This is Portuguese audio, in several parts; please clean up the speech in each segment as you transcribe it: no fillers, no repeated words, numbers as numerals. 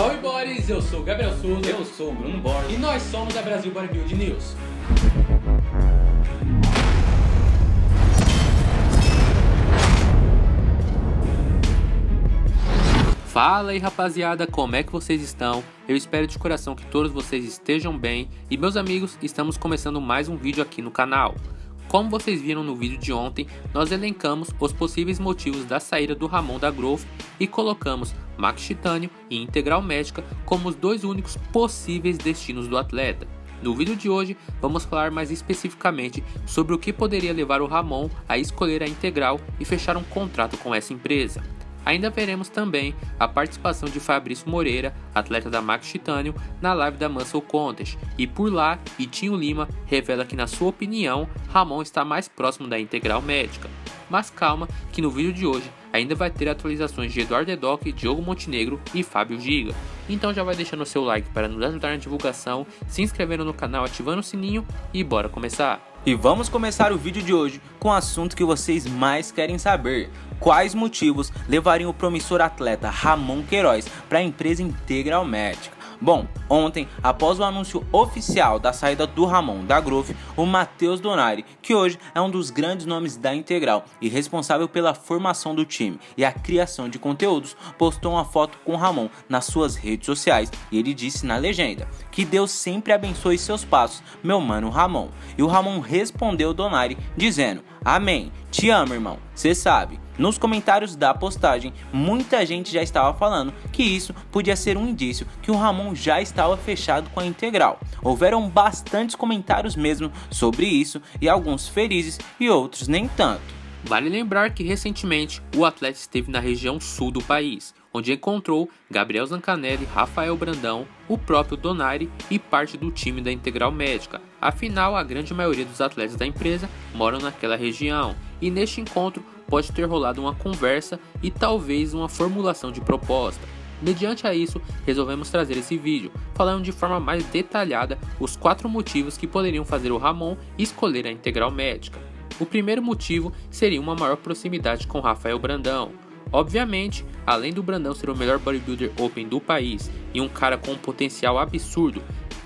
Salve Boris, eu sou o Gabriel Souza, eu sou o Bruno Borges e nós somos a Brasil Bodybuilding News. Fala aí rapaziada, como é que vocês estão? Eu espero de coração que todos vocês estejam bem e meus amigos, estamos começando mais um vídeo aqui no canal. Como vocês viram no vídeo de ontem, nós elencamos os possíveis motivos da saída do Ramon da Growth e colocamos Max Titanium e Integral Médica como os dois únicos possíveis destinos do atleta. No vídeo de hoje, vamos falar mais especificamente sobre o que poderia levar o Ramon a escolher a Integral e fechar um contrato com essa empresa. Ainda veremos também a participação de Fabrício Moreira, atleta da Max Titanium, na live da Muscle Contest, e por lá, Itinho Lima revela que na sua opinião, Ramon está mais próximo da Integral Médica. Mas calma que no vídeo de hoje ainda vai ter atualizações de Eduardo Edoc, Diogo Montenegro e Fábio Giga. Então já vai deixando o seu like para nos ajudar na divulgação, se inscrevendo no canal, ativando o sininho e bora começar! E vamos começar o vídeo de hoje com o assunto que vocês mais querem saber. Quais motivos levariam o promissor atleta Ramon Queiroz para a empresa Integral Médica? Bom, ontem, após o anúncio oficial da saída do Ramon da Growth, o Mateus Donari, que hoje é um dos grandes nomes da Integral e responsável pela formação do time e a criação de conteúdos, postou uma foto com Ramon nas suas redes sociais e ele disse na legenda: "Que Deus sempre abençoe seus passos, meu mano Ramon." E o Ramon respondeu Donari dizendo: "Amém, te amo irmão, cê sabe." Nos comentários da postagem, muita gente já estava falando que isso podia ser um indício que o Ramon já estava fechado com a Integral. Houveram bastantes comentários mesmo sobre isso, e alguns felizes e outros nem tanto. Vale lembrar que recentemente o atleta esteve na região sul do país, onde encontrou Gabriel Zancanelli, Rafael Brandão, o próprio Donari e parte do time da Integral Médica. Afinal, a grande maioria dos atletas da empresa moram naquela região, e neste encontro pode ter rolado uma conversa e talvez uma formulação de proposta. Mediante a isso, resolvemos trazer esse vídeo, falando de forma mais detalhada os 4 motivos que poderiam fazer o Ramon escolher a Integral Médica. O primeiro motivo seria uma maior proximidade com Rafael Brandão. Obviamente, além do Brandão ser o melhor bodybuilder open do país e um cara com um potencial absurdo,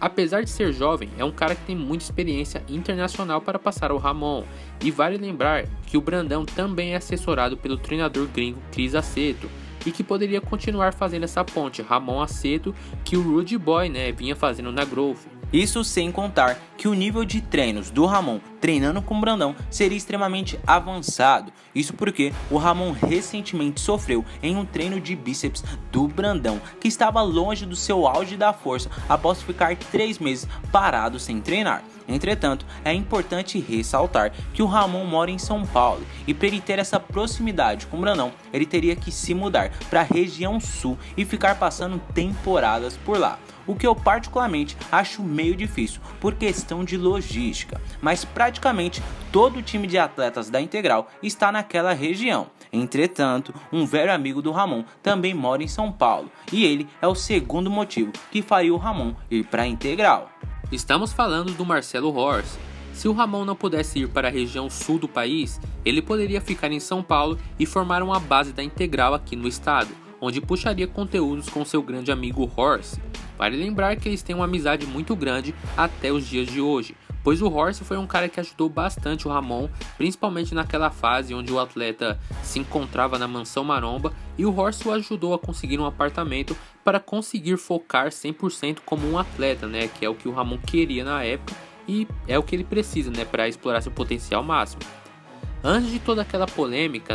apesar de ser jovem, é um cara que tem muita experiência internacional para passar ao Ramon. E vale lembrar que o Brandão também é assessorado pelo treinador gringo Chris Aceto, e que poderia continuar fazendo essa ponte Ramon Aceto que o Rude Boy, vinha fazendo na Growth. Isso sem contar que o nível de treinos do Ramon treinando com o Brandão seria extremamente avançado. Isso porque o Ramon recentemente sofreu em um treino de bíceps do Brandão, que estava longe do seu auge da força após ficar 3 meses parado sem treinar. Entretanto, é importante ressaltar que o Ramon mora em São Paulo e para ele ter essa proximidade com o Brandão, ele teria que se mudar para a região sul e ficar passando temporadas por lá, o que eu particularmente acho meio difícil por questão de logística, mas praticamente todo o time de atletas da Integral está naquela região. Entretanto, um velho amigo do Ramon também mora em São Paulo e ele é o segundo motivo que faria o Ramon ir para a Integral. Estamos falando do Marcelo Horse. Se o Ramon não pudesse ir para a região sul do país, ele poderia ficar em São Paulo e formar uma base da Integral aqui no estado, onde puxaria conteúdos com seu grande amigo Horse. Vale lembrar que eles têm uma amizade muito grande até os dias de hoje, pois o Horse foi um cara que ajudou bastante o Ramon, principalmente naquela fase onde o atleta se encontrava na Mansão Maromba, e o Horse o ajudou a conseguir um apartamento para conseguir focar 100% como um atleta, que é o que o Ramon queria na época e é o que ele precisa, para explorar seu potencial máximo. Antes de toda aquela polêmica,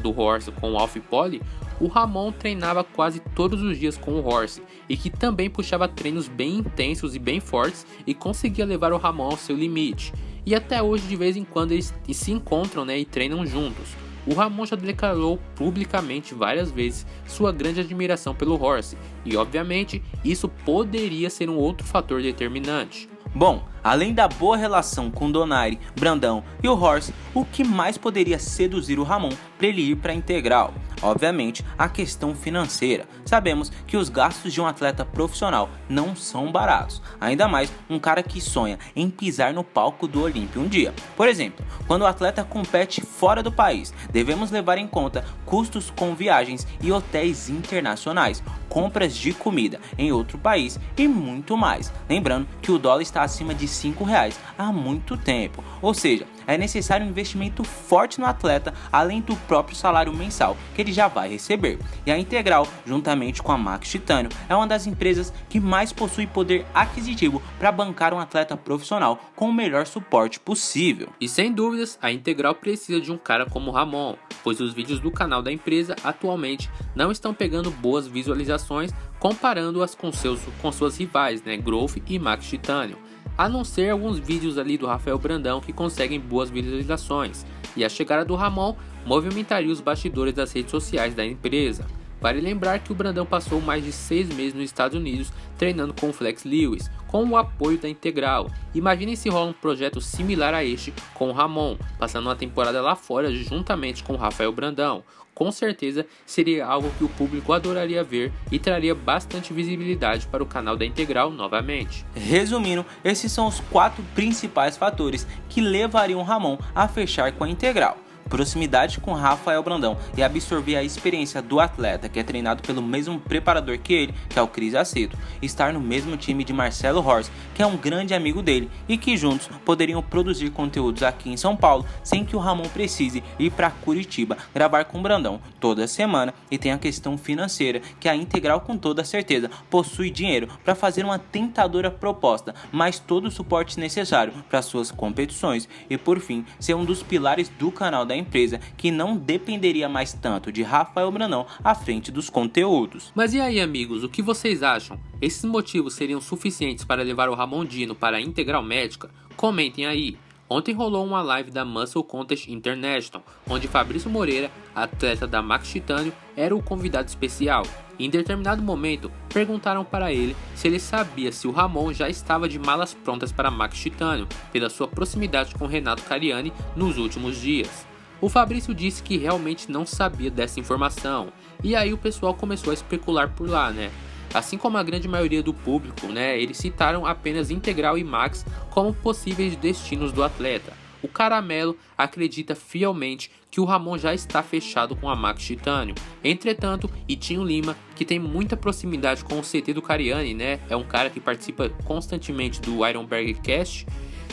do Horse com o Alf e Poly, o Ramon treinava quase todos os dias com o Horse e que também puxava treinos bem intensos e bem fortes e conseguia levar o Ramon ao seu limite. E até hoje de vez em quando eles se encontram e treinam juntos. O Ramon já declarou publicamente várias vezes sua grande admiração pelo Horse e obviamente isso poderia ser um outro fator determinante. Bom, além da boa relação com Donari, Brandão e o Horse, o que mais poderia seduzir o Ramon para ele ir para a Integral? Obviamente, a questão financeira. Sabemos que os gastos de um atleta profissional não são baratos, ainda mais um cara que sonha em pisar no palco do Olympia um dia. Por exemplo, quando o atleta compete fora do país, devemos levar em conta custos com viagens e hotéis internacionais, compras de comida em outro país e muito mais. Lembrando que o dólar está acima de R$5 há muito tempo, ou seja, é necessário um investimento forte no atleta, além do próprio salário mensal que ele já vai receber. E a Integral, juntamente com a Max Titanium, é uma das empresas que mais possui poder aquisitivo para bancar um atleta profissional com o melhor suporte possível. E sem dúvidas, a Integral precisa de um cara como Ramon, pois os vídeos do canal da empresa atualmente não estão pegando boas visualizações comparando-as com suas rivais, né, Growth e Max Titanium. A não ser alguns vídeos ali do Rafael Brandão que conseguem boas visualizações, e a chegada do Ramon movimentaria os bastidores das redes sociais da empresa. Vale lembrar que o Brandão passou mais de 6 meses nos Estados Unidos treinando com o Flex Lewis, com o apoio da Integral. Imaginem se rola um projeto similar a este com o Ramon, passando uma temporada lá fora juntamente com o Rafael Brandão. Com certeza seria algo que o público adoraria ver e traria bastante visibilidade para o canal da Integral novamente. Resumindo, esses são os 4 principais fatores que levariam o Ramon a fechar com a Integral. Proximidade com Rafael Brandão e absorver a experiência do atleta que é treinado pelo mesmo preparador que ele, que é o Chris Aceto, estar no mesmo time de Marcelo Horse, que é um grande amigo dele, e que juntos poderiam produzir conteúdos aqui em São Paulo sem que o Ramon precise ir para Curitiba gravar com o Brandão toda semana. E tem a questão financeira, que a Integral com toda certeza possui dinheiro para fazer uma tentadora proposta, mas todo o suporte necessário para suas competições. E por fim, ser um dos pilares do canal da empresa, que não dependeria mais tanto de Rafael Brandão à frente dos conteúdos. Mas e aí, amigos, o que vocês acham? Esses motivos seriam suficientes para levar o Ramon Dino para a Integral Médica? Comentem aí. Ontem rolou uma live da Muscle Contest International, onde Fabrício Moreira, atleta da Max Titanium, era o convidado especial. Em determinado momento, perguntaram para ele se ele sabia se o Ramon já estava de malas prontas para Max Titanium, pela sua proximidade com Renato Cariani nos últimos dias. O Fabrício disse que realmente não sabia dessa informação, e aí o pessoal começou a especular por lá, né? Assim como a grande maioria do público, né, eles citaram apenas Integral e Max como possíveis destinos do atleta. O Caramelo acredita fielmente que o Ramon já está fechado com a Max Titanium. Entretanto, Itinho Lima, que tem muita proximidade com o CT do Cariani, né, é um cara que participa constantemente do Ironberg Cast,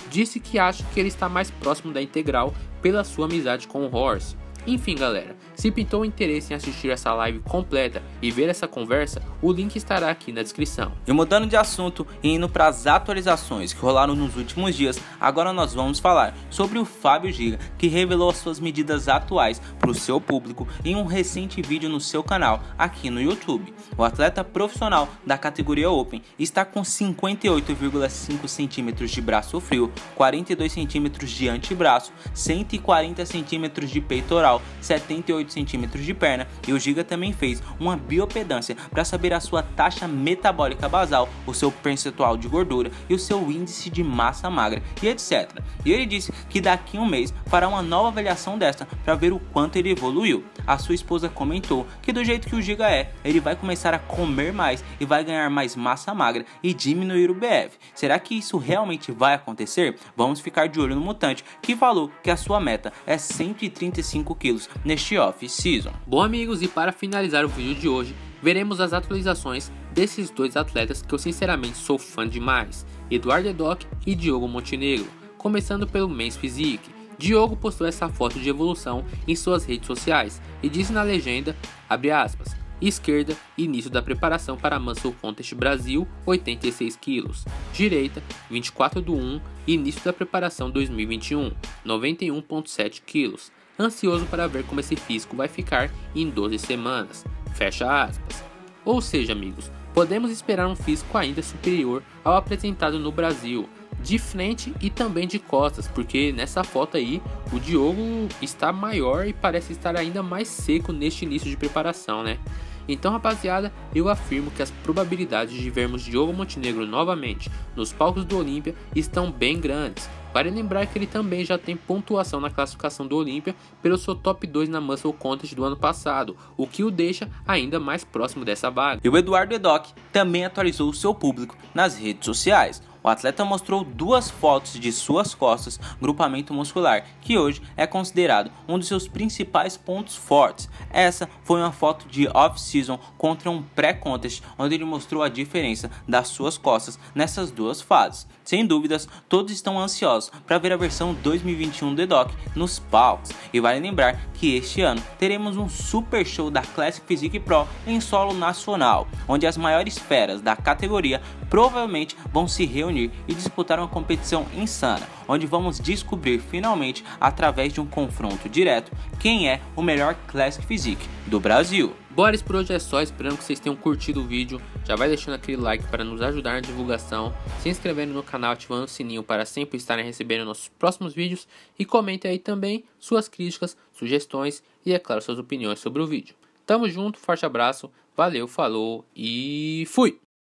disse que acha que ele está mais próximo da Integral pela sua amizade com o Horse. Enfim, galera, se pintou o interesse em assistir essa live completa e ver essa conversa, o link estará aqui na descrição. E mudando de assunto e indo para as atualizações que rolaram nos últimos dias, agora nós vamos falar sobre o Fábio Giga, que revelou as suas medidas atuais para o seu público em um recente vídeo no seu canal aqui no YouTube. O atleta profissional da categoria Open está com 58,5 cm de braço frio, 42 cm de antebraço, 140 cm de peitoral, 78 cm de perna, e o Giga também fez uma biopedância para saber a sua taxa metabólica basal, o seu percentual de gordura e o seu índice de massa magra e etc. E ele disse que daqui a um mês fará uma nova avaliação desta para ver o quanto ele evoluiu. A sua esposa comentou que do jeito que o Giga é, ele vai começar a comer mais e vai ganhar mais massa magra e diminuir o BF. Será que isso realmente vai acontecer? Vamos ficar de olho no mutante, que falou que a sua meta é 135 quilos neste off-season. Bom, amigos, e para finalizar o vídeo de hoje, veremos as atualizações desses 2 atletas que eu sinceramente sou fã demais, Eduardo Edoc e Diogo Montenegro. Começando pelo Men's Physique, Diogo postou essa foto de evolução em suas redes sociais e disse na legenda, abre aspas, esquerda, início da preparação para Mansão Contest Brasil, 86 kg. Direita, 24/1, início da preparação 2021, 91,7 kg. Ansioso para ver como esse físico vai ficar em 12 semanas, fecha aspas. Ou seja, amigos, podemos esperar um físico ainda superior ao apresentado no Brasil, de frente e também de costas, porque nessa foto aí o Diogo está maior e parece estar ainda mais seco neste início de preparação, né? Então, rapaziada, eu afirmo que as probabilidades de vermos Diogo Montenegro novamente nos palcos do Olympia estão bem grandes, Vale lembrar que ele também já tem pontuação na classificação do Olympia pelo seu top 2 na Muscle Contest do ano passado, o que o deixa ainda mais próximo dessa vaga. E o Eduardo Edoc também atualizou o seu público nas redes sociais. O atleta mostrou 2 fotos de suas costas, grupamento muscular, que hoje é considerado um dos seus principais pontos fortes. Essa foi uma foto de off-season contra um pré-contest, onde ele mostrou a diferença das suas costas nessas 2 fases. Sem dúvidas, todos estão ansiosos para ver a versão 2021 do Edoc nos palcos. E vale lembrar que este ano teremos um super show da Classic Physique Pro em solo nacional, onde as maiores feras da categoria provavelmente vão se reunir e disputar uma competição insana, onde vamos descobrir finalmente, através de um confronto direto, quem é o melhor Classic Physique do Brasil. Boris, por hoje é só, esperando que vocês tenham curtido o vídeo, já vai deixando aquele like para nos ajudar na divulgação, se inscrevendo no canal, ativando o sininho para sempre estarem recebendo nossos próximos vídeos e comentem aí também suas críticas, sugestões e, é claro, suas opiniões sobre o vídeo. Tamo junto, forte abraço, valeu, falou e fui!